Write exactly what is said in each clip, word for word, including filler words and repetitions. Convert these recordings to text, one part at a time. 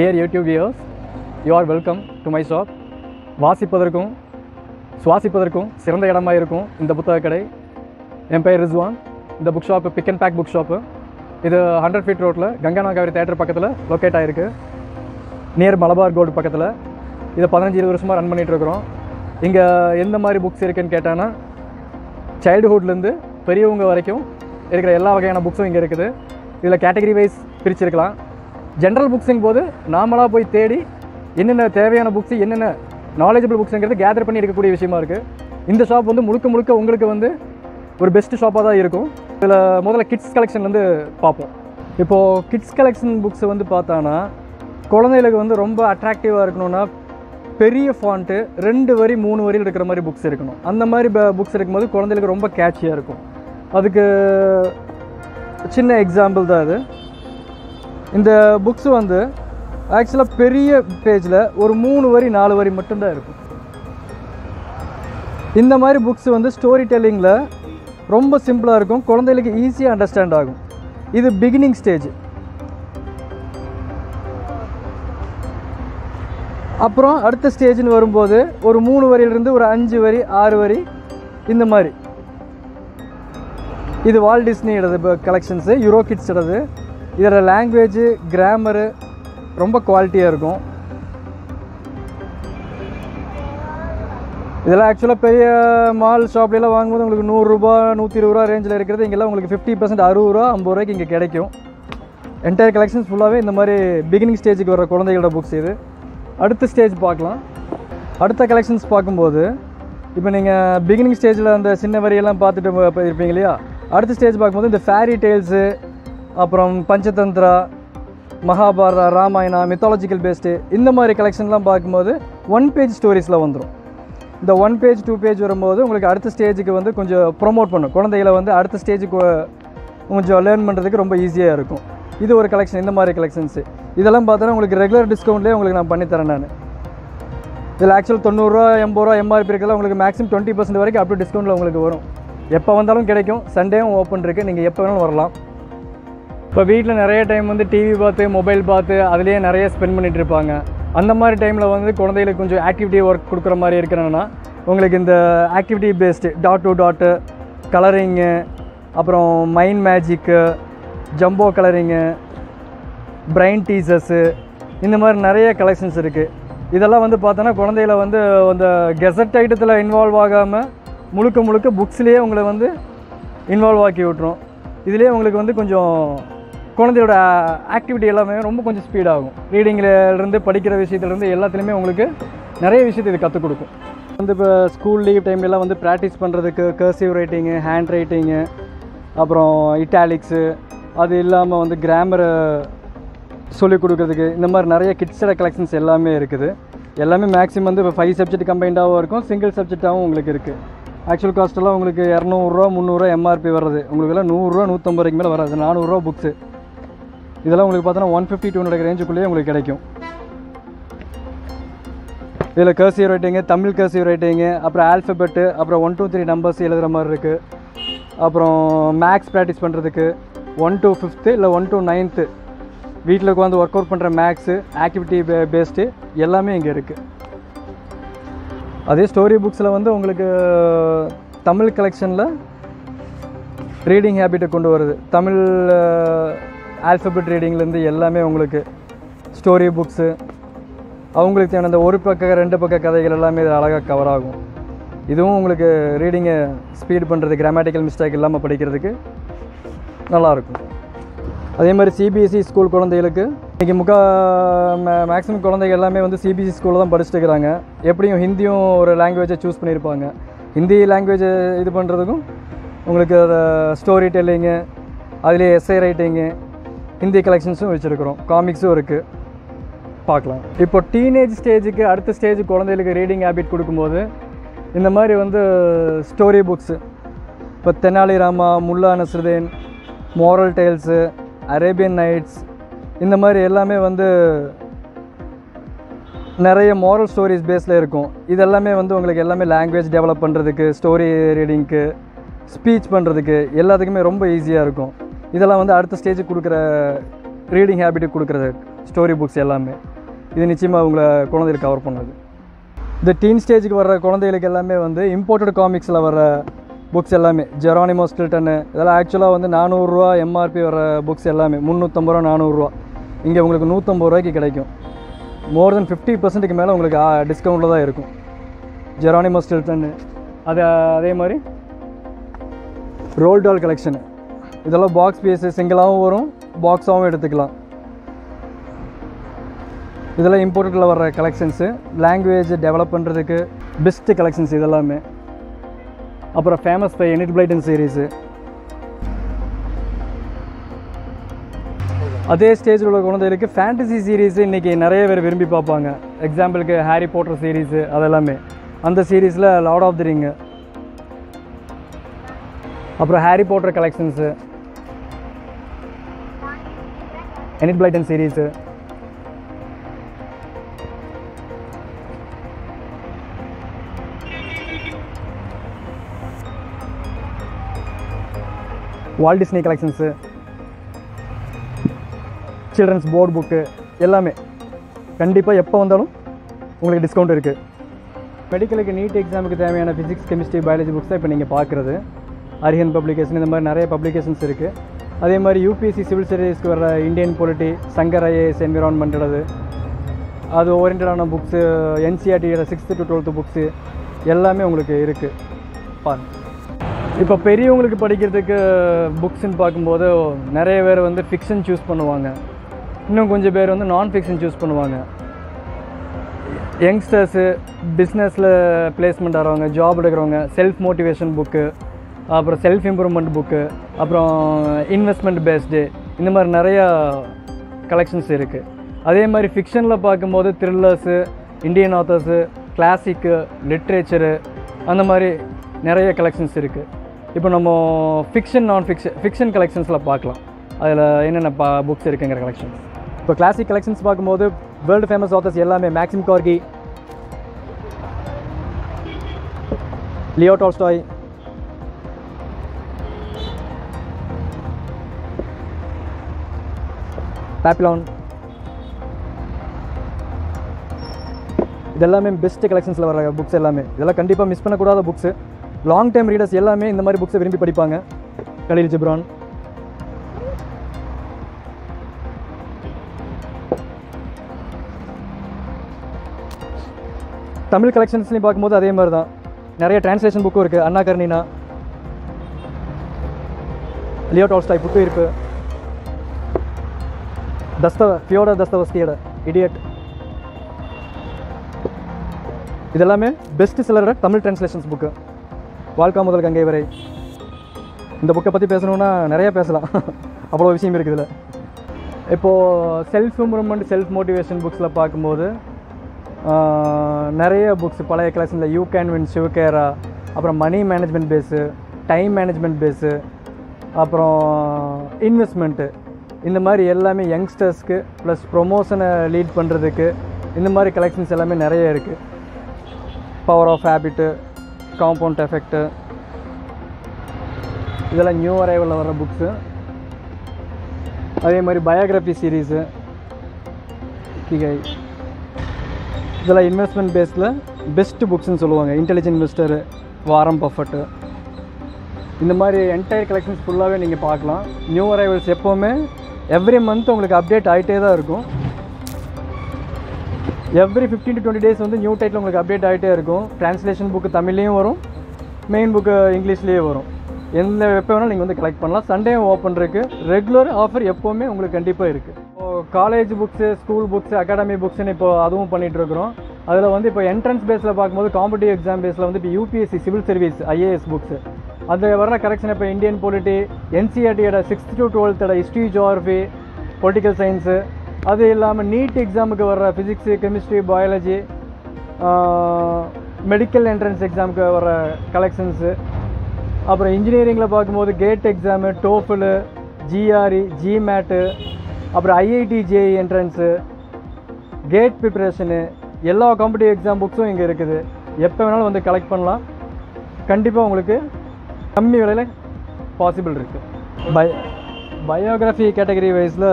Dear YouTube viewers, you are welcome to my shop. Vasi Padarikum, Swasi Padarikum, Sirundayaramai Irakum in the Buthaikadai, Empire Rizwan, the bookshop Pick and Pack Bookshop. This one hundred feet road, Ganga Nagar theatre pakkathula locate aayirukku. Near Malabar Gold pakkathula. This fifteen twenty varshama run pannittu irukom. Inga endha mari books irukenu kettaana childhood la irundhu periyavanga varaikkum irukra ella vagaiyana books inga irukudhu. Idhula category wise pirichirukalam. General books போது நாமளாக போய் தேடி என்னென்ன தேவையான books என்னென்ன knowledgeable புக்ஸுங்கிறது gather பண்ணி எடுக்கக்கூடிய விஷயமா இருக்குது. இந்த ஷாப் வந்து முழுக்க முழுக்க உங்களுக்கு வந்து ஒரு பெஸ்ட் ஷாப்பாக தான் இருக்கும். இதில் முதல்ல கிட்ஸ் கலெக்ஷன்லேருந்து பார்ப்போம். இப்போது கிட்ஸ் கலெக்ஷன் புக்ஸ் வந்து பார்த்தோன்னா குழந்தைகளுக்கு வந்து ரொம்ப அட்ராக்டிவாக இருக்கணும்னா பெரிய ஃபாண்ட்டு ரெண்டு வரி மூணு வரியில் இருக்கிற மாதிரி புக்ஸ் இருக்கணும். அந்த மாதிரி புக்ஸ் இருக்கும்போது குழந்தைகளுக்கு ரொம்ப கேட்சியாக இருக்கும். அதுக்கு சின்ன எக்ஸாம்பிள் தான் இது. இந்த புக்ஸ் வந்து ஆக்சுவலாக பெரிய பேஜில் ஒரு மூணு வரி நாலு வரி மட்டும்தான் இருக்கும். இந்த மாதிரி புக்ஸ் வந்து ஸ்டோரி டெல்லிங்கில் ரொம்ப சிம்பிளாக இருக்கும், குழந்தைகளுக்கு ஈஸியாக அண்டர்ஸ்டாண்ட் ஆகும். இது பிகினிங் ஸ்டேஜ். அப்புறம் அடுத்த ஸ்டேஜ்னு வரும்போது ஒரு மூணு வரியிலிருந்து ஒரு அஞ்சு வரி ஆறு வரி இந்த மாதிரி. இது வால் டிஸ்னியோடது கலெக்ஷன்ஸு, யூரோ கிட்ஸோடது. இதோட லாங்குவேஜு கிராமரு ரொம்ப குவாலிட்டியாக இருக்கும். இதெல்லாம் ஆக்சுவலாக பெரிய மால் ஷாப்லாம் வாங்கும்போது உங்களுக்கு நூறுரூபா நூற்றி இருபது ரூபா ரேஞ்சில் இருக்கிறது இங்கெல்லாம் உங்களுக்கு ஃபிஃப்டி பர்சன்ட் அறுபது ரூபா ஐம்பது ரூபாய்க்கு இங்கே கிடைக்கும். என்டையர் கலெக்ஷன்ஸ் ஃபுல்லாகவே இந்த மாதிரி பிகினிங் ஸ்டேஜுக்கு வர குழந்தைகளோட புக்ஸ் இது. அடுத்த ஸ்டேஜ் பார்க்கலாம். அடுத்த கலெக்ஷன்ஸ் பார்க்கும்போது இப்போ நீங்கள் பிகினிங் ஸ்டேஜில் அந்த சின்ன வரியெல்லாம் பார்த்துட்டு இருப்பீங்க இல்லையா, அடுத்த ஸ்டேஜ் பார்க்கும்போது இந்த ஃபேரி டெய்ல்ஸு, அப்புறம் பஞ்சதந்திரா, மகாபாரதா, ராமாயணா, மித்தாலஜிக்கல் பேஸ்டு இந்த மாதிரி கலெக்ஷன்லாம் பார்க்கும்போது ஒன் பேஜ் ஸ்டோரிஸில் வந்துடும். இந்த ஒன் பேஜ் டூ பேஜ் வரும்போது உங்களுக்கு அடுத்த ஸ்டேஜுக்கு வந்து கொஞ்சம் ப்ரொமோட் பண்ணும். குழந்தைகளை வந்து அடுத்த ஸ்டேஜுக்கு கொஞ்சம் லேர்ன் பண்ணுறதுக்கு ரொம்ப ஈஸியாக இருக்கும். இது ஒரு கலெக்ஷன். இந்த மாதிரி கலெக்ஷன்ஸு இதெல்லாம் பார்த்தோன்னா உங்களுக்கு ரெகுலர் டிஸ்கவுண்ட்லேயே உங்களுக்கு நான் பண்ணித்தரேன். நான் இதில் ஆக்சுவல் தொண்ணூறுரூவா எண்பது ரூபா எம்ஆர்பி இருக்கிறதெல்லாம் உங்களுக்கு மேக்ஸிமம் டுவெண்ட்டி பர்சன்ட் வரைக்கும் அப்படி டிஸ்கவுண்ட்டில் உங்களுக்கு வரும். எப்போ வந்தாலும் கிடைக்கும். சண்டேவும் ஓப்பன் இருக்குது, நீங்கள் எப்போ வேணாலும் வரலாம். இப்போ வீட்டில் நிறைய டைம் வந்து டிவி பார்த்து மொபைல் பார்த்து அதுலேயே நிறைய ஸ்பெண்ட் பண்ணிகிட்டு இருப்பாங்க. அந்த மாதிரி டைமில் வந்து குழந்தைகளுக்கு கொஞ்சம் ஆக்டிவிட்டி ஒர்க் கொடுக்குற மாதிரி இருக்கிறேன்னா உங்களுக்கு இந்த activity based dot to dot colouring, அப்புறம் mind magic, jumbo colouring, brain teasers இந்த மாதிரி நிறைய கலெக்ஷன்ஸ் இருக்குது. இதெல்லாம் வந்து பார்த்தோன்னா குழந்தைகளை வந்து அந்த கெசட் ஐட்டத்தில் இன்வால்வ் ஆகாமல் முழுக்க முழுக்க புக்ஸ்லேயே உங்களை வந்து இன்வால்வ் ஆக்கி விட்டுரும். இதுலேயே உங்களுக்கு வந்து கொஞ்சம் குழந்தையோட ஆக்டிவிட்டி எல்லாமே ரொம்ப கொஞ்சம் ஸ்பீடாகும். ரீடிங்கிலேருந்து படிக்கிற விஷயத்துலேருந்து எல்லாத்துலேயுமே உங்களுக்கு நிறைய விஷயத்தை இது கற்றுக் கொடுக்கும். வந்து இப்போ ஸ்கூல் லீவ் டைம்லலாம் வந்து ப்ராக்டிஸ் பண்ணுறதுக்கு கர்சிவ் ரைட்டிங்கு, ஹேண்ட் ரைட்டிங்கு, அப்புறம் இட்டாலிக்ஸு, அது இல்லாமல் வந்து கிராமரை சொல்லிக் கொடுக்குறதுக்கு இந்த மாதிரி நிறைய கிட்ஸோட கலெக்ஷன்ஸ் எல்லாமே இருக்குது. எல்லாமே மேக்ஸிமம் வந்து இப்போ ஃபைவ் சப்ஜெக்ட் கம்பைண்டாகவும் இருக்கும், சிங்கிள் சப்ஜெக்டாகவும் உங்களுக்கு இருக்குது. ஆக்சுவல் காஸ்ட்டெல்லாம் உங்களுக்கு இரநூறுவா முந்நூறுரூவா எம்ஆர்பி வருது. உங்களுக்கு எல்லாம் நூறுரூவா நூற்றம்பது ரூபாய்க்கு மேலே வராது. நானூறுரூவா புக்ஸு. இதெல்லாம் உங்களுக்கு பார்த்தோன்னா ஒன் ஃபிஃப்டி டூ ஹண்ட்ரட் ரேஞ்சுக்குள்ளேயே உங்களுக்கு கிடைக்கும். இதில் cursive writing, Tamil cursive writing, அப்புறம் ஆல்ஃபபெட்டு, அப்புறம் ஒன் டூ த்ரீ நம்பர்ஸ் எழுதுகிற மாதிரி இருக்குது. அப்புறம் மேக்ஸ் ப்ராக்டிஸ் பண்ணுறதுக்கு ஒன் டூ ஃபிஃப்த்து இல்லை ஒன் டூ நைன்த்து வீட்டில் உட்காந்து ஒர்க் அவுட் பண்ணுற மேக்ஸு ஆக்டிவிட்டி பே பேஸ்டு எல்லாமே இங்கே இருக்குது. அதே ஸ்டோரி புக்ஸில் வந்து உங்களுக்கு தமிழ் கலெக்ஷனில் ரீடிங் ஹேபிட்டை கொண்டு வருது. தமிழ் ஆல்ஃபபெட் ரீடிங்லேருந்து எல்லாமே உங்களுக்கு ஸ்டோரி புக்ஸு அவங்களுக்கு தேவையான அந்த ஒரு பக்க ரெண்டு பக்க கதைகள் எல்லாமே இது அழகாக கவர் ஆகும். இதுவும் உங்களுக்கு ரீடிங்கை ஸ்பீட் பண்ணுறது, கிராமட்டிக்கல் மிஸ்டேக் இல்லாமல் படிக்கிறதுக்கு நல்லாயிருக்கும். அதே மாதிரி சிபிஎஸ்இ ஸ்கூல் குழந்தைகளுக்கு இன்றைக்கி முக்கா மே மேக்ஸிமம் குழந்தைகள் எல்லாமே வந்து சிபிஎஸ்இ ஸ்கூலில் தான் படிச்சுட்டு இருக்கிறாங்க. எப்படியும் ஹிந்தியும் ஒரு லாங்குவேஜை சூஸ் பண்ணியிருப்பாங்க. ஹிந்தி லாங்குவேஜை இது பண்ணுறதுக்கும் உங்களுக்கு அதை ஸ்டோரி டெல்லிங்கு, அதுலேயே எஸ்ஐ ரைட்டிங்கு, ஹிந்தி கலெக்ஷன்ஸும் வச்சுருக்கிறோம். காமிக்ஸும் இருக்குது, பார்க்கலாம். இப்போ டீனேஜ் ஸ்டேஜுக்கு அடுத்த ஸ்டேஜ் குழந்தைகளுக்கு ரீடிங் ஹேபிட் கொடுக்கும்போது இந்த மாதிரி வந்து ஸ்டோரி புக்ஸு இப்போ Tenali Rama, Mulla Nasiruddin, moral tales, Arabian nights இந்த மாதிரி எல்லாமே வந்து நிறைய மோரல் ஸ்டோரிஸ் பேஸில் இருக்கும். இதெல்லாமே வந்து உங்களுக்கு எல்லாமே லாங்குவேஜ் டெவலப் பண்ணுறதுக்கு, ஸ்டோரி ரீடிங்க்கு, ஸ்பீச் பண்ணுறதுக்கு எல்லாத்துக்குமே ரொம்ப ஈஸியாக இருக்கும். இதெல்லாம் வந்து அடுத்த ஸ்டேஜுக்கு கொடுக்குற ரீடிங் ஹேபிட்டுக்கு கொடுக்குறது. ஸ்டோரி புக்ஸ் எல்லாமே. இது நிச்சயமாக உங்களை குழந்தைகளுக்கு கவர் பண்ணுது. இந்த டீன் ஸ்டேஜுக்கு வர்ற குழந்தைகளுக்கு எல்லாமே வந்து இம்போர்ட்டட் காமிக்ஸில் வர புக்ஸ் எல்லாமே, ஜெரானிமோ ஸ்டில்டன் இதெல்லாம் ஆக்சுவலாக வந்து நானூறுரூவா எம்ஆர்பி வர புக்ஸ் எல்லாமே முந்நூற்றம்பது ரூபா நானூறுரூவா, இங்கே உங்களுக்கு நூற்றம்பது ரூபாய்க்கு கிடைக்கும். மோர் தென் ஃபிஃப்டி பர்சன்ட்டுக்கு மேலே உங்களுக்கு டிஸ்கவுண்ட்டில் தான் இருக்கும் ஜெரானிமோ ஸ்டில்டன். அது அதே மாதிரி ரோல் டால் கலெக்ஷனு, இதெல்லாம் பாக்ஸ் பீஸு சிங்கிளாகவும் வரும் பாக்ஸாகவும் எடுத்துக்கலாம். இதெல்லாம் இம்போர்ட்டடில் வர்ற கலெக்ஷன்ஸு, லாங்குவேஜ் டெவலப் பண்ணுறதுக்கு பெஸ்ட்டு கலெக்ஷன்ஸ் இதெல்லாமே. அப்புறம் famous by Enid Blyton series. அதே ஸ்டேஜில் உள்ள குழந்தைகளுக்கு ஃபேண்டசி சீரீஸு இன்றைக்கி நிறைய பேர் விரும்பி பார்ப்பாங்க. எக்ஸாம்பிளுக்கு ஹாரி போட்டர் சீரீஸு அதெல்லாமே, அந்த சீரீஸில் லார்ட் ஆஃப் தி ரிங்கு, அப்புறம் Harry Potter collections, Enid Blyton series. Walt Disney collections, children's board book எல்லாமே கண்டிப்பாக எப்போ வந்தாலும் உங்களுக்கு டிஸ்கவுண்ட் இருக்குது. மெடிக்கலுக்கு நீட் எக்ஸாமுக்கு தேவையான ஃபிசிக்ஸ், கெமிஸ்ட்ரி, பயாலஜி புக்ஸ் தான் இப்போ நீங்கள் பார்க்குறது. அரிஹன் பப்ளிகேஷன் இந்த மாதிரி நிறைய பப்ளிகேஷன்ஸ் இருக்குது. அதே மாதிரி யூபிஎஸ்சி சிவில் சர்வீஸ்க்கு வர இந்தியன் பொலிட்டி, சங்கர் ஐஏஎஸ் என்விரான்மெண்டது அது ஓரியன்டான புக்ஸு, என்சிஆர்டியோட சிக்ஸ்த்து டு டுவெல்த்து புக்ஸு எல்லாமே உங்களுக்கு இருக்குது. பாருங்கள், இப்போ பெரியவங்களுக்கு படிக்கிறதுக்கு புக்ஸ்ன்னு பார்க்கும்போது நிறைய பேர் வந்து ஃபிக்ஷன் சூஸ் பண்ணுவாங்க, இன்னும் கொஞ்சம் பேர் வந்து நான் ஃபிக்ஷன் சூஸ் பண்ணுவாங்க. யங்ஸ்டர்ஸு, பிஸ்னஸில் பிளேஸ்மெண்ட் ஆகிறவங்க, ஜாப் எடுக்கிறவங்க செல்ஃப் மோட்டிவேஷன் புக்கு, அப்புறம் செல்ஃப் இம்ப்ரூவ்மெண்ட் புக்கு, அப்புறம் இன்வெஸ்ட்மெண்ட் பேஸ்டு இந்த மாதிரி நிறையா கலெக்ஷன்ஸ் இருக்குது. அதே மாதிரி ஃபிக்ஷனில் பார்க்கும்போது thrillers, Indian authors, classic, literature அந்த மாதிரி நிறைய கலெக்ஷன்ஸ் இருக்குது. இப்போ நம்ம ஃபிக்ஷன் நான் ஃபிக்ஷன் ஃபிக்ஷன் கலெக்ஷன்ஸில் பார்க்கலாம், அதில் என்னென்ன பா புக்ஸ் இருக்குங்கிற கலெக்ஷன்ஸ். இப்போ கிளாசிக் கலெக்ஷன்ஸ் பார்க்கும்போது வேர்ல்டு ஃபேமஸ் ஆத்தர்ஸ் எல்லாமே, Maxim Gorky, Leo Tolstoy, Babylon இதெல்லாமே பெஸ்ட் கலெக்ஷன்ஸில் வர புக்ஸ் எல்லாமே. இதெல்லாம் கண்டிப்பாக மிஸ் பண்ணக்கூடாத புக்ஸு. லாங் டைம் ரீடர்ஸ் எல்லாமே இந்த மாதிரி புக்ஸை விரும்பி படிப்பாங்க. கலீல் ஜிப்ரான், தமிழ் கலெக்ஷன்ஸ்லையும் பார்க்கும்போது அதே மாதிரி தான் நிறைய டிரான்ஸ்லேஷன் புக்கும் இருக்குது. அண்ணா கர்னினா, லியோ டால்ஸ்டாய் புக்கும் இருக்குது. தஸ்த ஃபியோடர் தஸ்தவஸ்கியோட இடியட் இதெல்லாமே பெஸ்ட் செல்லரோட தமிழ் டிரான்ஸ்லேஷன்ஸ் புக்கு. வாழ்க்கா முதல் கங்கை வரை, இந்த புக்கை பற்றி பேசணுன்னா நிறையா பேசலாம், அவ்வளோ விஷயம் இருக்குது இதில். இப்போது செல்ஃப் இம்ப்ரூவ்மெண்ட், செல்ஃப் மோட்டிவேஷன் புக்ஸில் பார்க்கும்போது நிறைய புக்ஸ் பழைய கலெக்ஷனில் யூ கேன் வின், சிவகேரா, அப்புறம் money management base, time management base, அப்புறம் இன்வெஸ்ட்மெண்ட்டு இந்த மாதிரி எல்லாமே யங்ஸ்டர்ஸ்க்கு ப்ளஸ் ப்ரொமோஷனை லீட் பண்ணுறதுக்கு இந்த மாதிரி கலெக்ஷன்ஸ் எல்லாமே நிறைய இருக்குது. Power of habit, compound effect இதெல்லாம் நியூ அரைவலில் வர புக்ஸு. அதே மாதிரி பயோகிராஃபி சீரீஸு இதெல்லாம் இன்வெஸ்ட்மெண்ட் பேஸில் பெஸ்ட்டு புக்ஸ்ன்னு சொல்லுவாங்க. இன்டெலிஜென்ட் இன்வெஸ்டரு, வாரன் பஃபெட்டு இந்த மாதிரி என்டையர் கலெக்ஷன்ஸ் ஃபுல்லாகவே நீங்கள் பார்க்கலாம். நியூ அரைவல்ஸ் எப்போவுமே எவ்ரி மந்த் உங்களுக்கு அப்டேட் ஆகிட்டே தான் இருக்கும். Every fifteen to twenty days வந்து நியூ டைட்டில் உங்களுக்கு அப்டேட் ஆகிட்டே இருக்கும். ட்ரான்ஸ்லேஷன் புக்கு தமிழ்லேயும் வரும், மெயின் புக்கு இங்கிலீஷ்லேயே வரும். எந்த எப்போ வேணாலும் நீங்கள் வந்து கலெக்ட் பண்ணலாம். சண்டே ஓப்பன் இருக்குது, ரெகுலர் ஆஃபர் எப்போவுமே உங்களுக்கு கண்டிப்பாக இருக்குது. இப்போது college books, school books, academy புக்ஸுன்னு இப்போ அதுவும் பண்ணிகிட்ருக்குறோம். அதில் வந்து இப்போ என்ட்ரன்ஸ் பேஸில் பார்க்கும்போது காம்படிட்டிவ் எக்ஸாம் பேஸில் வந்து இப்போ UPSC civil service IAS books, அதில் வர கரெக்ஷன் இப்போ இந்தியன் பொலிட்டி, என்சிஆர்டியோட சிக்ஸ்த் டு டுவெல்த்தோட ஹிஸ்ட்ரி, ஜியாகிரஃபி, பொலிட்டிக்கல் சயின்ஸு, அது இல்லாமல் நீட் எக்ஸாமுக்கு வர்ற physics, chemistry, biology, medical entrance எக்ஸாமுக்கு வர கலெக்ஷன்ஸு. அப்புறம் இன்ஜினியரிங்கில் பார்க்கும்போது GATE exam, TOEFL, GRE, GMAT, அப்புறம் IIT JEE entrance, gate preparation எல்லா காம்படிட்டிவ் எக்ஸாம் புக்ஸும் இங்கே இருக்குது. எப்போ வேணாலும் வந்து கலெக்ட் பண்ணலாம். கண்டிப்பாக உங்களுக்கு கம்மி விலையில் பாசிபிள் இருக்குது. பய பயோகிராஃபி கேட்டகரி வைஸில்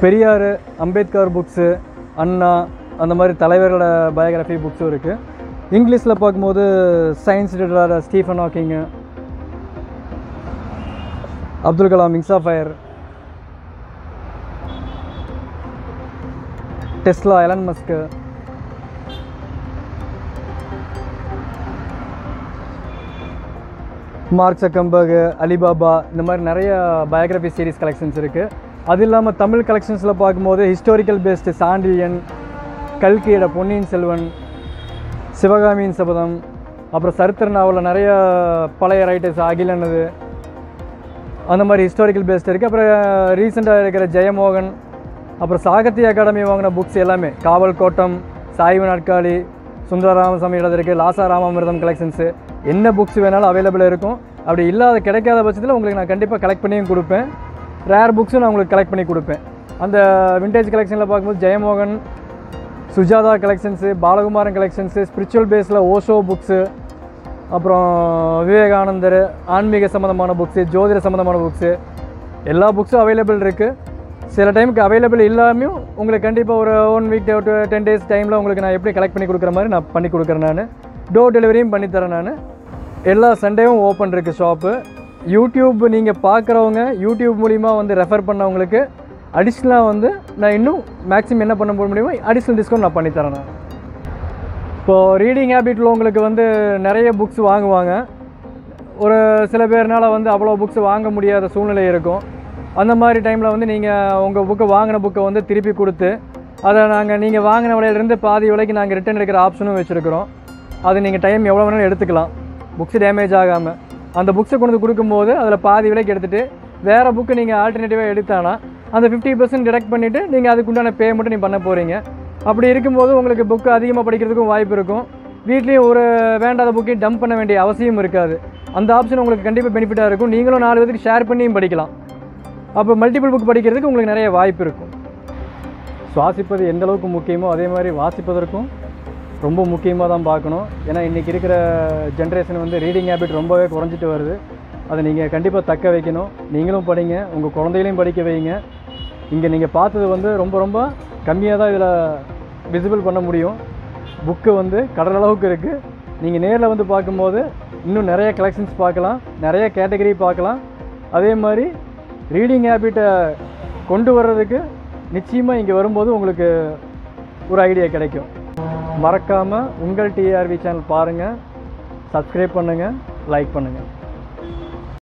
பெரியார் அம்பேத்கர் புக்ஸு அண்ணா அந்த மாதிரி தலைவர்களோட பயோகிராஃபி புக்ஸும் இருக்குது. இங்கிலீஷில் பார்க்கும்போது சயின்ஸ் ரிலேட்டடாக Stephen Hawking, Abdul Kalam, wings of fire, Tesla, Elon Musk, Mark Zuckerberg, Alibaba, இந்த மாதிரி நிறைய பயோகிராஃபி சீரீஸ் கலெக்ஷன்ஸ் இருக்குது. அது இல்லாமல் தமிழ் கலெக்ஷன்ஸில் பார்க்கும்போது ஹிஸ்டாரிக்கல் பேஸ்டு சாண்டிலியன், கல்கியோட பொன்னியின் செல்வன், சிவகாமியின் சபதம், அப்புறம் சரித்திர நாவலில் நிறைய பழைய ரைட்டர்ஸ் அகிலனது அந்த மாதிரி ஹிஸ்டாரிக்கல் பேஸ்டு இருக்குது. அப்புறம் ரீசெண்டாக இருக்கிற ஜெயமோகன், அப்புறம் சாகித்ய அகாடமி வாங்கின புக்ஸ் எல்லாமே, காவல் கோட்டம், சாய்வு நாட்காலி, சுந்தர ராமசாமி எழுத இருக்குது, லாசா ராமாமிர்தம் கலெக்ஷன்ஸு, என்ன புக்ஸ் வேணாலும் அவைலபிளாக இருக்கும். அப்படி இல்லாத கிடைக்காத பட்சத்தில் உங்களுக்கு நான் கண்டிப்பாக கலெக்ட் பண்ணியும் கொடுப்பேன். ரேர் புக்ஸும் நான் உங்களுக்கு கலெக்ட் பண்ணி கொடுப்பேன். அந்த விண்டேஜ் கலெக்ஷனில் பார்க்கும்போது Jeyamohan, Sujatha collections, Balakumaran collections, spiritual பேஸில் ஓஷோ புக்ஸு, அப்புறம் விவேகானந்தர், ஆன்மீக சம்மந்தமான புக்ஸு, ஜோதிட சம்மந்தமான புக்ஸு, எல்லா புக்ஸும் அவைலபிள் இருக்குது. சில டைமுக்கு அவைலபிள் இல்லாமையும் உங்களுக்கு கண்டிப்பாக ஒரு one week to ten days டைமில் உங்களுக்கு நான் எப்படி கலெக்ட் பண்ணி கொடுக்குற மாதிரி நான் பண்ணி கொடுக்குறேன். நான் டோர் டெலிவரியும் பண்ணித்தரேன். நான் எல்லா சண்டேவும் ஓப்பன் இருக்குது ஷாப்பு. யூடியூப் நீங்கள் பார்க்குறவங்க, யூடியூப் மூலிமா வந்து ரெஃபர் பண்ணவங்களுக்கு அடிஷ்னலாக வந்து நான் இன்னும் மேக்ஸிமம் என்ன பண்ண முடியுமோ அடிஷ்னல் டிஸ்கவுண்ட் நான் பண்ணித்தரேன். நான் இப்போது ரீடிங் ஹேபிட்டில் உங்களுக்கு வந்து நிறைய புக்ஸ் வாங்குவாங்க. ஒரு சில பேர்னால் வந்து அவ்வளோ புக்ஸ் வாங்க முடியாத சூழ்நிலை இருக்கும். அந்த மாதிரி டைமில் வந்து நீங்கள் உங்கள் புக்கை வாங்கின புக்கை வந்து திருப்பி கொடுத்து அதை நாங்கள் நீங்கள் வாங்கின விலையிலேருந்து பாதி விலைக்கு நாங்கள் ரிட்டர்ன் எடுக்கிற ஆப்ஷனும் வச்சுருக்கிறோம். அது நீங்கள் டைம் எவ்வளோ வேணாலும் எடுத்துக்கலாம், புக்ஸு டேமேஜ் ஆகாமல். அந்த புக்ஸை கொண்டு கொடுக்கும்போது அதில் பாதி விலைக்கு எடுத்துகிட்டு வேறு புக்கு நீங்கள் ஆல்டர்னேட்டிவாக எடுத்தானா அந்த ஃபிஃப்டி பர்சன்ட் டிடக்ட் பண்ணிவிட்டு நீங்கள் அதுக்குண்டான பேமெண்ட்டு நீங்கள் பண்ண போகிறீங்க. அப்படி இருக்கும்போது உங்களுக்கு புக்கு அதிகமாக படிக்கிறதுக்கும் வாய்ப்பு இருக்கும். வீட்லேயும் ஒரு வேண்டாத புக்கையும் டம்ப் பண்ண வேண்டிய அவசியம் இருக்காது. அந்த ஆப்ஷன் உங்களுக்கு கண்டிப்பாக பெனிஃபிட்டாக இருக்கும். நீங்களும் நாலு பேருக்கு ஷேர் பண்ணியும் படிக்கலாம். அப்போ மல்டிபிள் புக் படிக்கிறதுக்கு உங்களுக்கு நிறைய வாய்ப்பு இருக்கும். சுவாசிப்பது எந்தளவுக்கு முக்கியமோ அதே மாதிரி வாசிப்பதற்கும் ரொம்ப முக்கியமாக தான் பார்க்கணும். ஏன்னா இன்றைக்கி இருக்கிற ஜென்ரேஷன் வந்து ரீடிங் ஹேபிட் ரொம்பவே குறைஞ்சிட்டு வருது. அதை நீங்கள் கண்டிப்பாக தக்க வைக்கணும். நீங்களும் படிங்க, உங்கள் குழந்தைகளையும் படிக்க வைங்க. இங்கே நீங்கள் பார்த்தது வந்து ரொம்ப ரொம்ப கம்மியாக தான் இதில் விசிபிள் பண்ண முடியும். புக்கு வந்து கடல் அளவுக்கு இருக்குது. நீங்கள் நேரில் வந்து பார்க்கும்போது இன்னும் நிறைய கலெக்ஷன்ஸ் பார்க்கலாம், நிறைய கேட்டகரி பார்க்கலாம். அதே மாதிரி ரீடிங் ஹேபிட்டை கொண்டு வர்றதுக்கு நிச்சயமாக இங்கே வரும்போது உங்களுக்கு ஒரு ஐடியா கிடைக்கும். மறக்காமல் உங்கள் டிஆர்வி சேனல் பாருங்கள், சப்ஸ்கிரைப் பண்ணுங்கள், லைக் பண்ணுங்கள்.